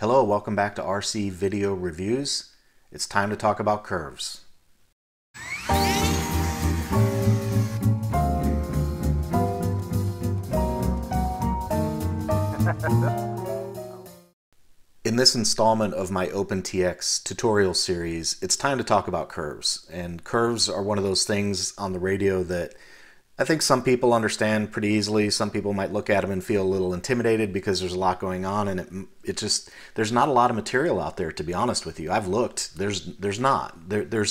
Hello, welcome back to RC Video Reviews. It's time to talk about curves. In this installment of my OpenTX tutorial series, it's time to talk about curves. And curves are one of those things on the radio that I think some people understand pretty easily. Some people might look at them and feel a little intimidated because there's a lot going on, and there's not a lot of material out there, to be honest with you. I've looked, there's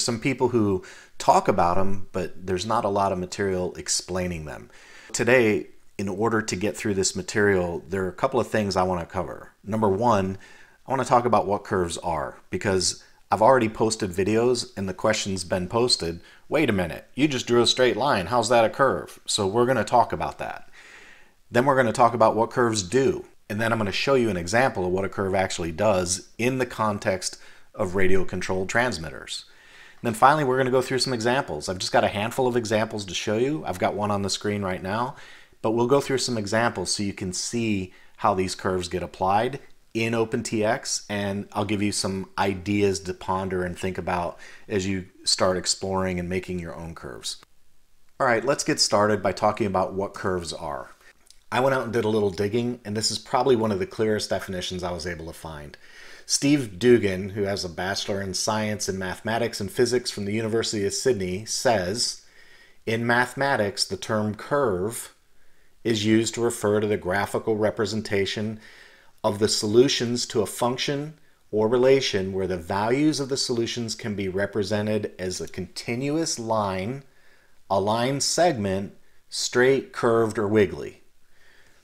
some people who talk about them, but there's not a lot of material explaining them. Today, in order to get through this material, there are a couple of things I want to cover. Number one, I want to talk about what curves are, because I've already posted videos and the question's been posted. Wait a minute, you just drew a straight line. How's that a curve? So we're going to talk about that. Then we're going to talk about what curves do. And then I'm going to show you an example of what a curve actually does in the context of radio controlled transmitters. And then finally, we're going to go through some examples. I've just got a handful of examples to show you. I've got one on the screen right now, but we'll go through some examples so you can see how these curves get applied in OpenTX, and I'll give you some ideas to ponder and think about as you start exploring and making your own curves. All right, let's get started by talking about what curves are. I went out and did a little digging, and this is probably one of the clearest definitions I was able to find. Steve Dugan, who has a bachelor in science in mathematics and physics from the University of Sydney, says, "In mathematics, the term curve is used to refer to the graphical representation of the solutions to a function or relation where the values of the solutions can be represented as a continuous line, a line segment, straight, curved, or wiggly."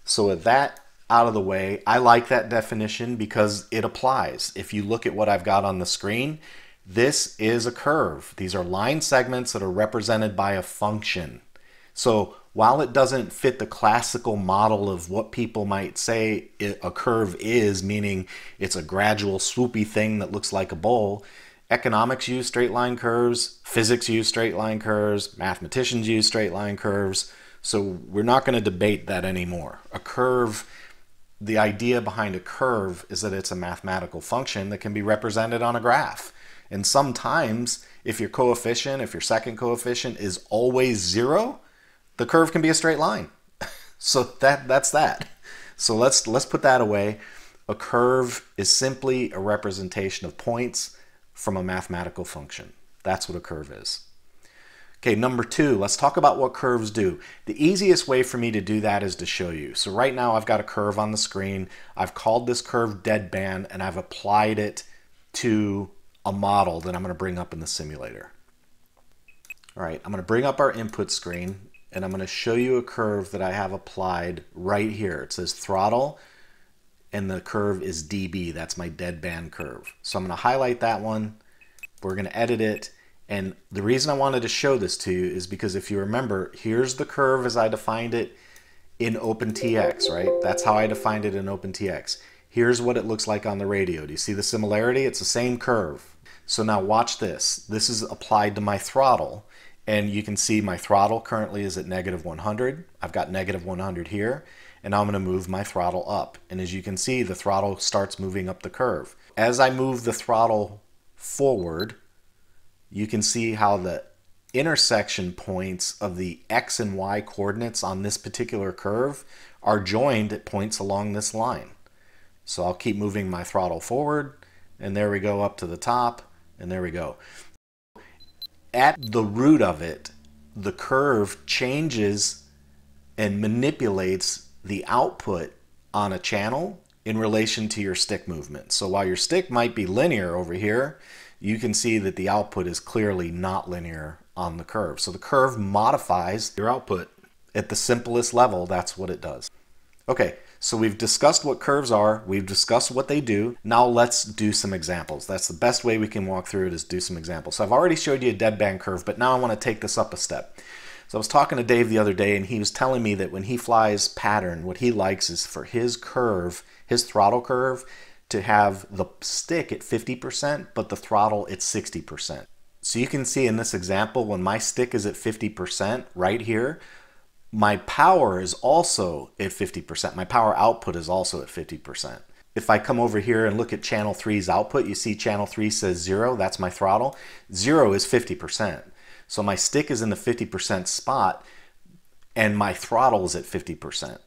So with that out of the way, I like that definition because it applies. If you look at what I've got on the screen, this is a curve. These are line segments that are represented by a function. So while it doesn't fit the classical model of what people might say a curve is, meaning it's a gradual swoopy thing that looks like a bowl, economics use straight line curves, physics use straight line curves, mathematicians use straight line curves. So we're not going to debate that anymore. A curve, the idea behind a curve is that it's a mathematical function that can be represented on a graph. And sometimes if your coefficient, if your second coefficient is always zero, the curve can be a straight line. So that's that. So let's put that away. A curve is simply a representation of points from a mathematical function. That's what a curve is. Okay, number two, let's talk about what curves do. The easiest way for me to do that is to show you. So right now I've got a curve on the screen. I've called this curve deadband, and I've applied it to a model that I'm going to bring up in the simulator. All right, I'm going to bring up our input screen, and I'm going to show you a curve that I have applied right here. It says throttle, and the curve is dB. That's my deadband curve. So I'm going to highlight that one. We're going to edit it. And the reason I wanted to show this to you is because if you remember, here's the curve as I defined it in OpenTX, right? That's how I defined it in OpenTX. Here's what it looks like on the radio. Do you see the similarity? It's the same curve. So now watch this. This is applied to my throttle. And you can see my throttle currently is at negative 100. I've got negative 100 here, and I'm gonna move my throttle up. And as you can see, the throttle starts moving up the curve. As I move the throttle forward, you can see how the intersection points of the X and Y coordinates on this particular curve are joined at points along this line. So I'll keep moving my throttle forward, and there we go up to the top, and there we go. At the root of it, the curve changes and manipulates the output on a channel in relation to your stick movement. So while your stick might be linear over here, you can see that the output is clearly not linear on the curve. So the curve modifies your output at the simplest level. That's what it does. Okay, so we've discussed what curves are. We've discussed what they do. Now let's do some examples. That's the best way we can walk through it, is do some examples. So I've already showed you a deadband curve, but now I want to take this up a step. So I was talking to Dave the other day, and he was telling me that when he flies pattern, what he likes is for his curve, his throttle curve, to have the stick at 50%, but the throttle at 60%. So you can see in this example, when my stick is at 50% right here, my power is also at 50%. My power output is also at 50%. If I come over here and look at channel 3's output, you see channel 3 says 0, that's my throttle. 0 is 50%. So my stick is in the 50% spot and my throttle is at 50%.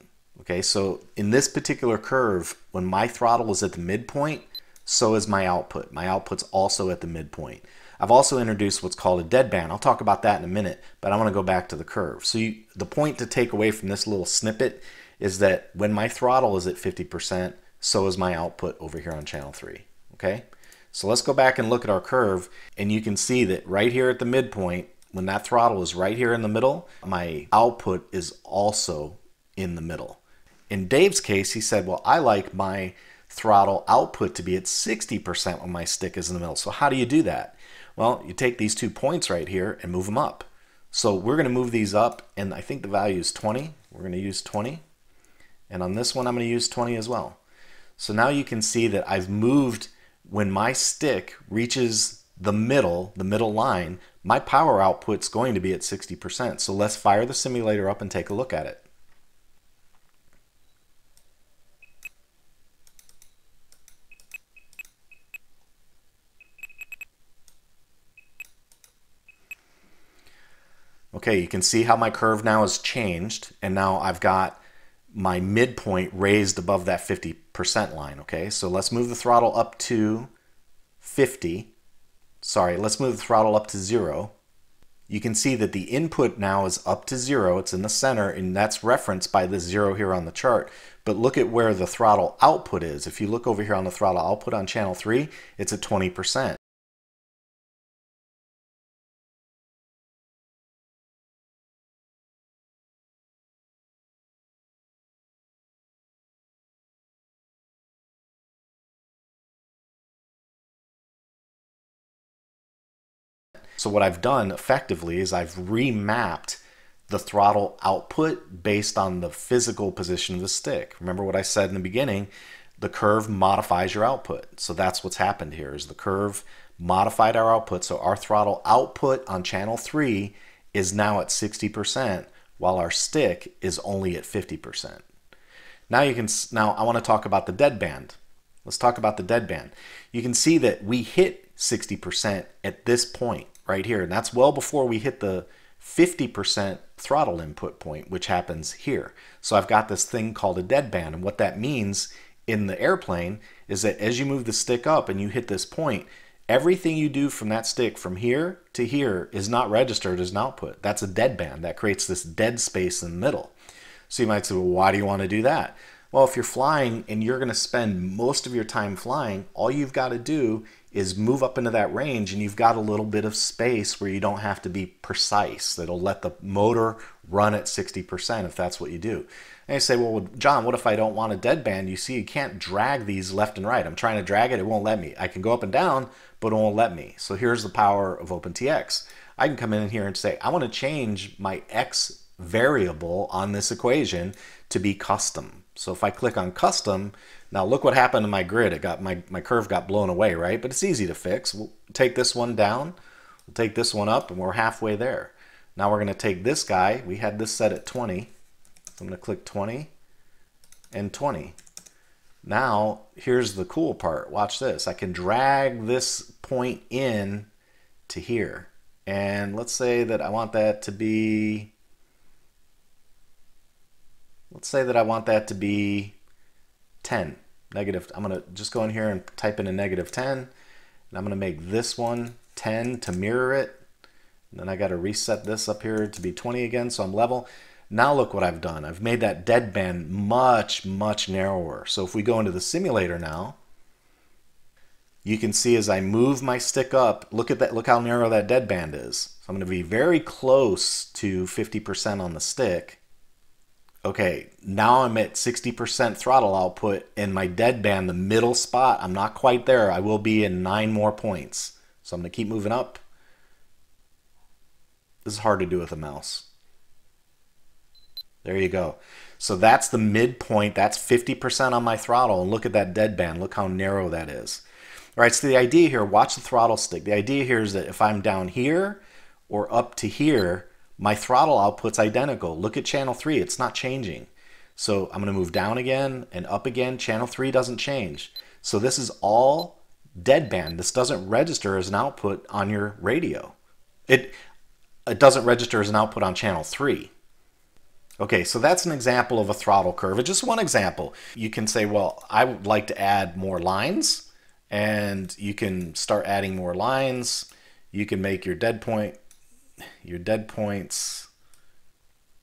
Okay, so in this particular curve, when my throttle is at the midpoint, so is my output. My output's also at the midpoint. I've also introduced what's called a deadband. I'll talk about that in a minute, but I want to go back to the curve. So the point to take away from this little snippet is that when my throttle is at 50%, so is my output over here on channel 3, okay? So let's go back and look at our curve, and you can see that right here at the midpoint, when that throttle is right here in the middle, my output is also in the middle. In Dave's case, he said, well, I like my throttle output to be at 60% when my stick is in the middle. So how do you do that? Well, you take these 2 points right here and move them up. So we're gonna move these up, and I think the value is 20. We're gonna use 20. And on this one, I'm gonna use 20 as well. So now you can see that I've moved, when my stick reaches the middle line, my power output's going to be at 60%. So let's fire the simulator up and take a look at it. Okay, you can see how my curve now has changed, and now I've got my midpoint raised above that 50% line, okay? So let's move the throttle up to 50. Sorry, let's move the throttle up to 0. You can see that the input now is up to 0. It's in the center, and that's referenced by this 0 here on the chart. But look at where the throttle output is. If you look over here on the throttle output on channel 3, it's at 20%. So what I've done effectively is I've remapped the throttle output based on the physical position of the stick. Remember what I said in the beginning, the curve modifies your output. So that's what's happened here, is the curve modified our output. So our throttle output on channel 3 is now at 60%, while our stick is only at 50%. Now I want to talk about the deadband. Let's talk about the deadband. You can see that we hit 60% at this point right here, and that's well before we hit the 50% throttle input point, which happens here. So I've got this thing called a deadband, and what that means in the airplane is that as you move the stick up and you hit this point, everything you do from that stick from here to here is not registered as an output. That's a deadband. That creates this dead space in the middle. So you might say, well, why do you want to do that? Well, if you're flying and you're going to spend most of your time flying, all you've got to do is move up into that range, and you've got a little bit of space where you don't have to be precise. That'll let the motor run at 60% if that's what you do. And you say, well, John, what if I don't want a deadband? You see, you can't drag these left and right. I'm trying to drag it, it won't let me. I can go up and down, but it won't let me. So here's the power of OpenTX. I can come in here and say, I want to change my X variable on this equation to be custom. So if I click on custom, now look what happened to my grid. It got my curve got blown away, right? But it's easy to fix. We'll take this one down, we'll take this one up, and we're halfway there. Now we're gonna take this guy. We had this set at 20. So I'm gonna click 20 and 20. Now, here's the cool part. Watch this. I can drag this point in to here. And let's say that I want that to be, -10. Negative, I'm gonna just go in here and type in a -10, and I'm gonna make this one 10 to mirror it. And then I gotta reset this up here to be 20 again, so I'm level. Now look what I've done. I've made that deadband much, much narrower. So if we go into the simulator now, you can see as I move my stick up, look at that, look how narrow that deadband is. So I'm gonna be very close to 50% on the stick. Okay, now I'm at 60% throttle output, and my deadband, the middle spot, I'm not quite there. I will be in 9 more points. So I'm gonna keep moving up. This is hard to do with a mouse. There you go. So that's the midpoint, that's 50% on my throttle, and look at that deadband, look how narrow that is. All right, so the idea here, watch the throttle stick. The idea here is that if I'm down here or up to here, my throttle output's identical. Look at channel 3, it's not changing. So I'm going to move down again and up again. Channel 3 doesn't change. So this is all deadband. This doesn't register as an output on your radio. It doesn't register as an output on channel 3. Okay, so that's an example of a throttle curve. It's just one example. You can say, well, I would like to add more lines, and you can start adding more lines. You can make your dead points.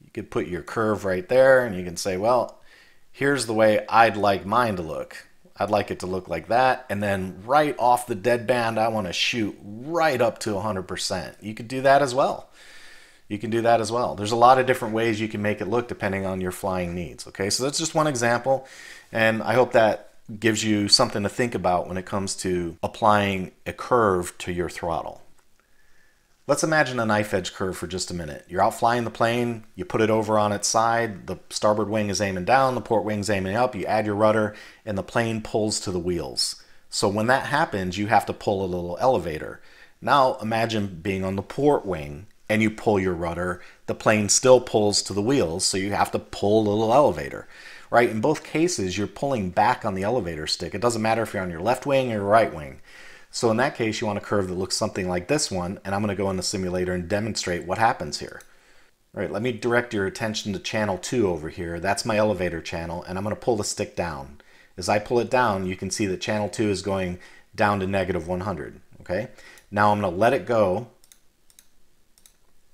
You could put your curve right there, and you can say, well, here's the way I'd like mine to look. I'd like it to look like that, and then right off the deadband, I want to shoot right up to 100%. You could do that as well. You can do that as well. There's a lot of different ways you can make it look depending on your flying needs. Okay, so that's just one example, and I hope that gives you something to think about when it comes to applying a curve to your throttle. Let's imagine a knife edge curve for just a minute. You're out flying the plane, you put it over on its side, the starboard wing is aiming down, the port wing's aiming up, you add your rudder, and the plane pulls to the wheels. So when that happens, you have to pull a little elevator. Now imagine being on the port wing and you pull your rudder, the plane still pulls to the wheels, so you have to pull a little elevator, right? In both cases, you're pulling back on the elevator stick. It doesn't matter if you're on your left wing or your right wing. So in that case, you want a curve that looks something like this one, and I'm going to go in the simulator and demonstrate what happens here. All right, let me direct your attention to channel 2 over here. That's my elevator channel, and I'm going to pull the stick down. As I pull it down, you can see that channel 2 is going down to negative 100, okay? Now I'm going to let it go,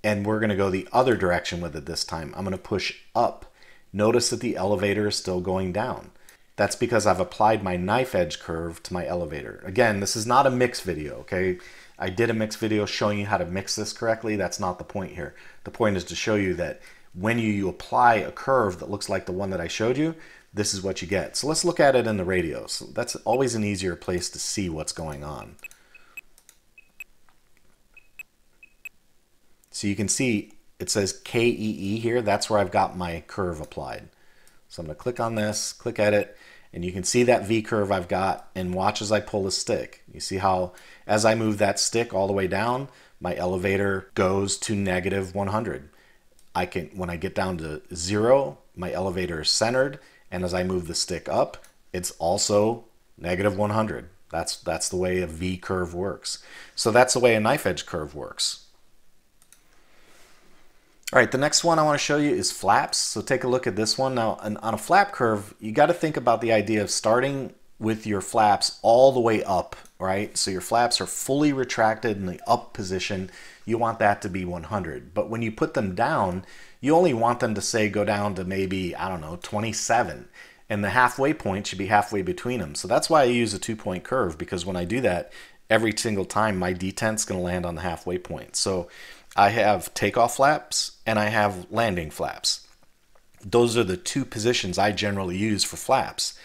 and we're going to go the other direction with it this time. I'm going to push up. Notice that the elevator is still going down. That's because I've applied my knife edge curve to my elevator. Again, this is not a mix video, okay? I did a mix video showing you how to mix this correctly. That's not the point here. The point is to show you that when you apply a curve that looks like the one that I showed you, this is what you get. So let's look at it in the radio. So that's always an easier place to see what's going on. So you can see it says KEE here. That's where I've got my curve applied. So I'm going to click on this, click edit, and you can see that V curve I've got, and watch as I pull the stick. You see how as I move that stick all the way down, my elevator goes to negative 100. When I get down to 0, my elevator is centered, and as I move the stick up, it's also negative 100. That's the way a V curve works. So that's the way a knife edge curve works. All right, the next one I want to show you is flaps. So take a look at this one. Now, on a flap curve, you got to think about the idea of starting with your flaps all the way up, right? So your flaps are fully retracted in the up position. You want that to be 100. But when you put them down, you only want them to, say, go down to maybe, I don't know, 27. And the halfway point should be halfway between them. So that's why I use a two-point curve, because when I do that, every single time my detent's going to land on the halfway point. So I have takeoff flaps and I have landing flaps. Those are the two positions I generally use for flaps.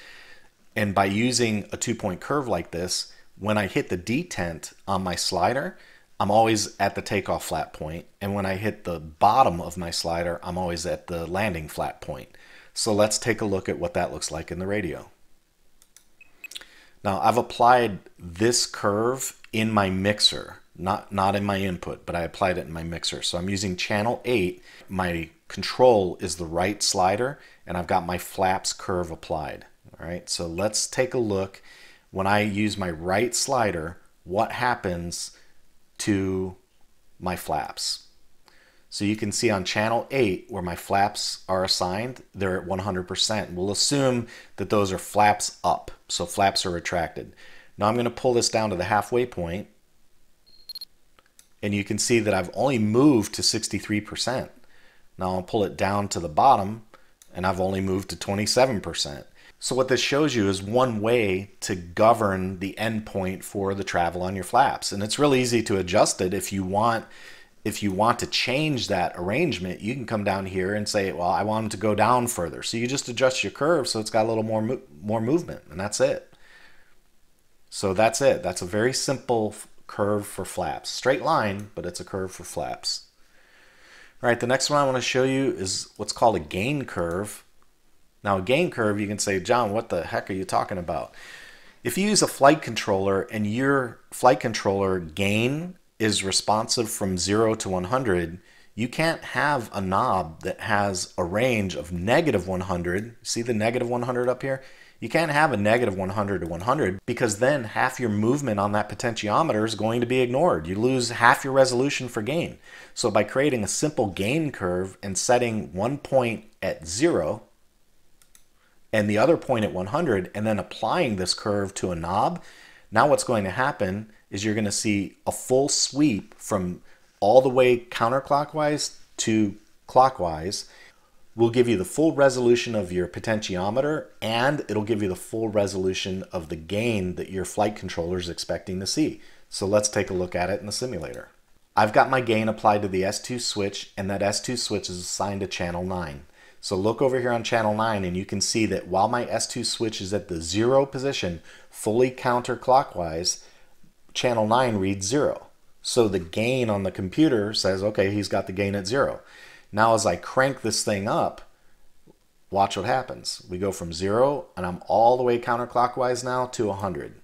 And by using a two-point curve like this, when I hit the detent on my slider, I'm always at the takeoff flat point. And when I hit the bottom of my slider, I'm always at the landing flat point. So let's take a look at what that looks like in the radio. Now, I've applied this curve in my mixer. Not in my input, but I applied it in my mixer. So I'm using channel 8. My control is the right slider, and I've got my flaps curve applied. All right, so let's take a look. When I use my right slider, what happens to my flaps? So you can see on channel 8 where my flaps are assigned, they're at 100%. We'll assume that those are flaps up, so flaps are retracted. Now I'm going to pull this down to the halfway point, and you can see that I've only moved to 63%. Now I'll pull it down to the bottom, and I've only moved to 27%. So what this shows you is one way to govern the endpoint for the travel on your flaps. And it's really easy to adjust it. If you want to change that arrangement, you can come down here and say, well, I want them to go down further. So you just adjust your curve so it's got a little more movement, and that's it. So that's it. That's a very simple curve for flaps. Straight line, but it's a curve for flaps. All right, the next one I want to show you is what's called a gain curve. Now, a gain curve, you can say, John, what the heck are you talking about? If you use a flight controller and your flight controller gain is responsive from 0 to 100, you can't have a knob that has a range of negative 100. See the negative 100 up here? You can't have a negative 100 to 100 because then half your movement on that potentiometer is going to be ignored. You lose half your resolution for gain. So by creating a simple gain curve and setting one point at 0 and the other point at 100 and then applying this curve to a knob, now what's going to happen is you're going to see a full sweep from all the way counterclockwise to clockwise. Will give you the full resolution of your potentiometer, and it'll give you the full resolution of the gain that your flight controller is expecting to see. So let's take a look at it in the simulator. I've got my gain applied to the S2 switch, and that S2 switch is assigned to channel 9. So look over here on channel 9 and you can see that while my S2 switch is at the 0 position, fully counterclockwise, channel 9 reads 0. So the gain on the computer says, okay, he's got the gain at 0. Now as I crank this thing up, watch what happens. We go from 0 and I'm all the way counterclockwise now to 100.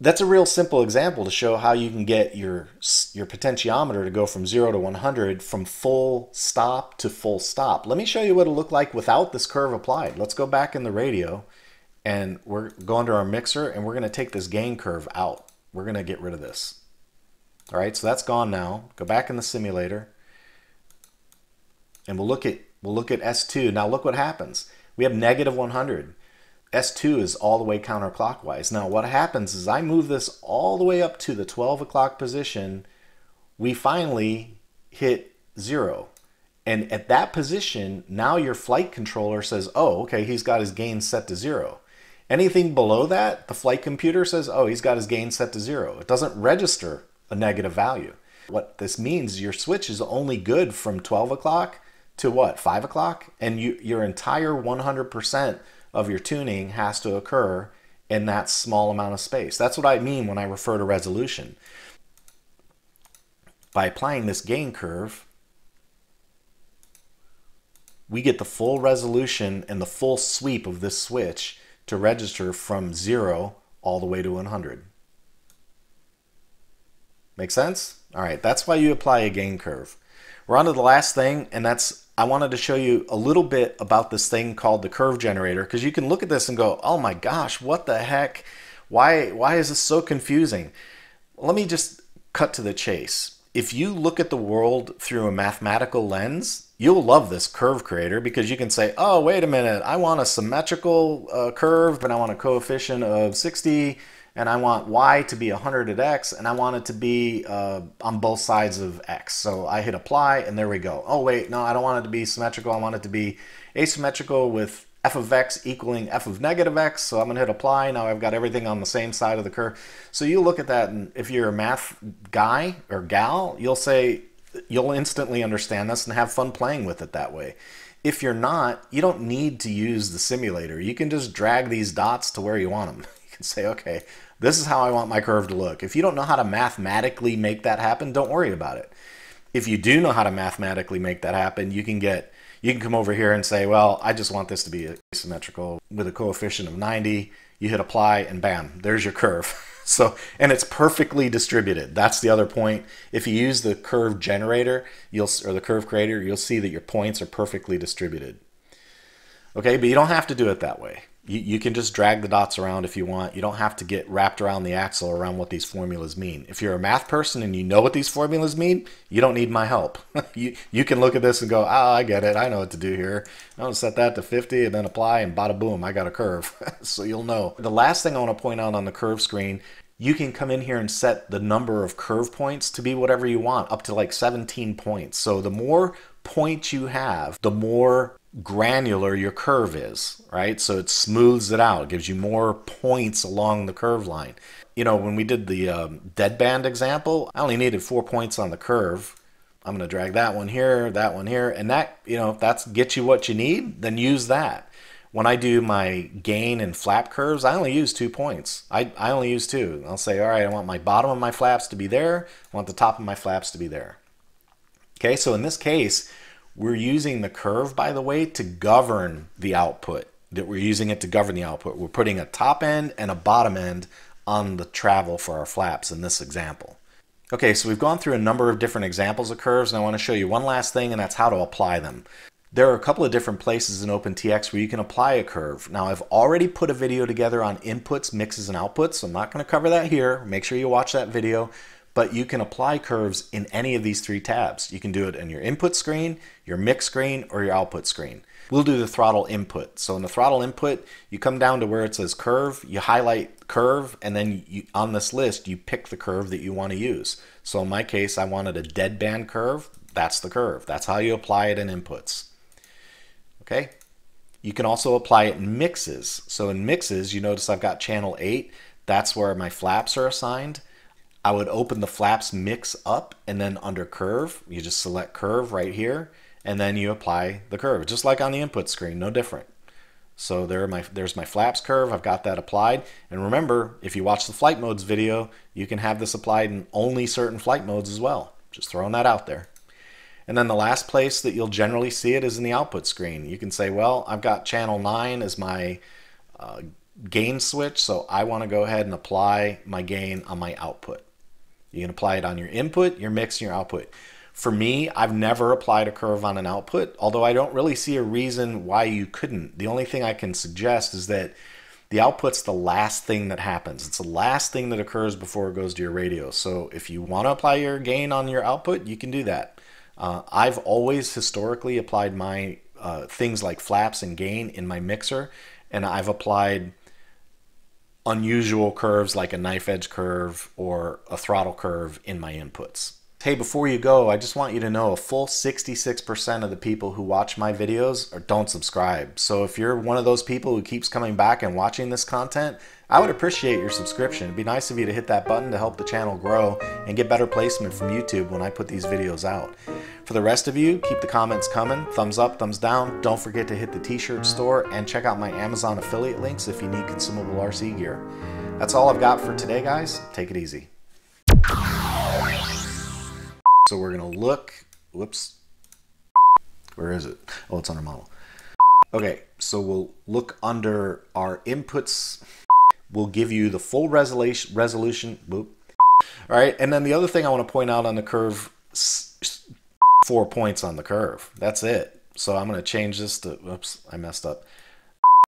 That's a real simple example to show how you can get your potentiometer to go from 0 to 100 from full stop to full stop. Let me show you what it'll look like without this curve applied. Let's go back in the radio and we're going to our mixer and we're going to take this gain curve out. We're going to get rid of this. All right, so that's gone now. Go back in the simulator. And we'll look at S2. Now look what happens. We have negative 100. S2 is all the way counterclockwise. Now what happens is I move this all the way up to the 12 o'clock position. We finally hit 0. And at that position, now your flight controller says, oh, okay, he's got his gain set to 0. Anything below that, the flight computer says, oh, he's got his gain set to 0. It doesn't register a negative value. What this means, your switch is only good from 12 o'clock to what, 5 o'clock? And your entire 100% of your tuning has to occur in that small amount of space. That's what I mean when I refer to resolution. By applying this gain curve, we get the full resolution and the full sweep of this switch to register from 0 all the way to 100. Make sense? All right, that's why you apply a gain curve. We're on to the last thing, and that's, I wanted to show you a little bit about this thing called the curve generator, because you can look at this and go, oh my gosh, what the heck? Why is this so confusing? Let me just cut to the chase. If you look at the world through a mathematical lens, you'll love this curve creator because you can say, oh, wait a minute, I want a symmetrical curve, and I want a coefficient of 60, and I want y to be 100 at x, and I want it to be on both sides of x. So I hit apply, and there we go. Oh, wait, no, I don't want it to be symmetrical. I want it to be asymmetrical with f of x equaling f of negative x. So I'm going to hit apply. Now I've got everything on the same side of the curve. So you look at that, and if you're a math guy or gal, you'll say you'll instantly understand this and have fun playing with it that way. If you're not, you don't need to use the simulator. You can just drag these dots to where you want them. You can say, okay, this is how I want my curve to look. If you don't know how to mathematically make that happen, don't worry about it. If you do know how to mathematically make that happen, you can come over here and say, well, I just want this to be asymmetrical with a coefficient of 90. You hit apply and bam, there's your curve. So, and it's perfectly distributed. That's the other point. If you use the curve generator, or the curve creator, you'll see that your points are perfectly distributed. Okay, but you don't have to do it that way. You can just drag the dots around if you want. You don't have to get wrapped around the axle around what these formulas mean. If you're a math person and you know what these formulas mean, you don't need my help. You can look at this and go, ah, oh, I get it. I know what to do here. I'm gonna set that to 50 and then apply and bada boom, I got a curve. So you'll know. The last thing I wanna point out on the curve screen, you can come in here and set the number of curve points to be whatever you want, up to like 17 points. So the more points you have, the more granular your curve is, right? So it smooths it out, gives you more points along the curve line. You know, when we did the deadband example, I only needed 4 points on the curve. I'm going to drag that one here, and that, you know, if that's gets you what you need, then use that. When I do my gain and flap curves, I only use 2 points. I only use 2. I'll say, all right, I want my bottom of my flaps to be there. I want the top of my flaps to be there. Okay, so in this case, we're using the curve, by the way, to govern the output. We're putting a top end and a bottom end on the travel for our flaps in this example. Okay, so we've gone through a number of different examples of curves, and I want to show you one last thing, and that's how to apply them. There are a couple of different places in OpenTX where you can apply a curve. Now, I've already put a video together on inputs, mixes, and outputs, so I'm not going to cover that here. Make sure you watch that video. But you can apply curves in any of these three tabs. You can do it in your input screen, your mix screen, or your output screen. We'll do the throttle input. So in the throttle input, you come down to where it says curve, you highlight curve, and then on this list, you pick the curve that you want to use. So in my case, I wanted a deadband curve. That's the curve. That's how you apply it in inputs. Okay. You can also apply it in mixes. So in mixes, you notice I've got channel 8. That's where my flaps are assigned. I would open the flaps mix up, and then under curve, you just select curve right here, and then you apply the curve, just like on the input screen, no different. So there's my flaps curve, I've got that applied. And remember, if you watch the flight modes video, you can have this applied in only certain flight modes as well. Just throwing that out there. And then the last place that you'll generally see it is in the output screen. You can say, well, I've got channel 9 as my gain switch, so I want to go ahead and apply my gain on my output. You can apply it on your input, your mix, and your output. For me, I've never applied a curve on an output, although I don't really see a reason why you couldn't. The only thing I can suggest is that the output's the last thing that happens. It's the last thing that occurs before it goes to your radio. So if you want to apply your gain on your output, you can do that. I've always historically applied my things like flaps and gain in my mixer, and I've applied unusual curves like a knife edge curve or a throttle curve in my inputs. Hey, before you go, I just want you to know a full 66% of the people who watch my videos don't subscribe. So if you're one of those people who keeps coming back and watching this content, I would appreciate your subscription. It'd be nice of you to hit that button to help the channel grow and get better placement from YouTube when I put these videos out. For the rest of you, keep the comments coming. Thumbs up, thumbs down. Don't forget to hit the t-shirt store and check out my Amazon affiliate links if you need consumable RC gear. That's all I've got for today, guys. Take it easy. So we're gonna look, whoops, where is it? Oh, it's under model. Okay, so we'll look under our inputs. We'll give you the full resolution, boop. All right, and then the other thing I wanna point out on the curve, 4 points on the curve, that's it. So I'm gonna change this to, whoops, I messed up.